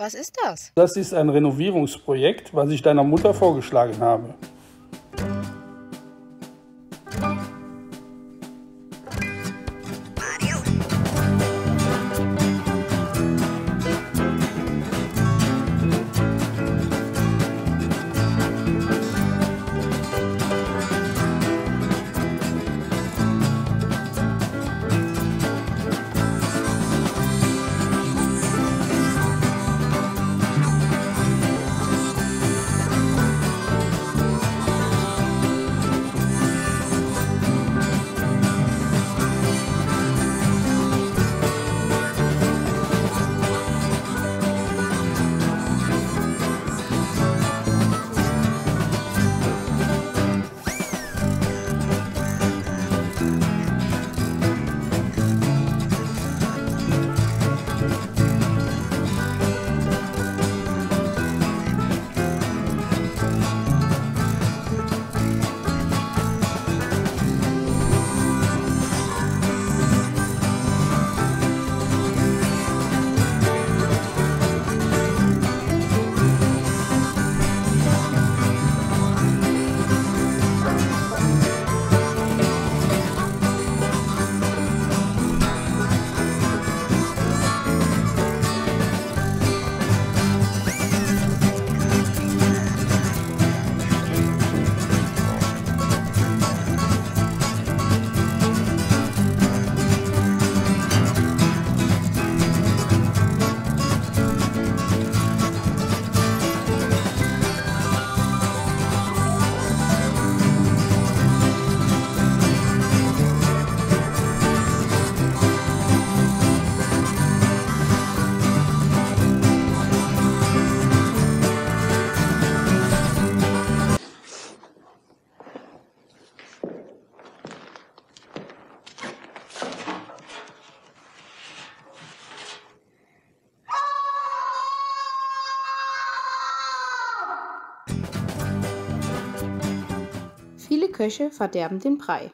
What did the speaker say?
Was ist das? Das ist ein Renovierungsprojekt, was ich deiner Mutter vorgeschlagen habe. Köche verderben den Brei.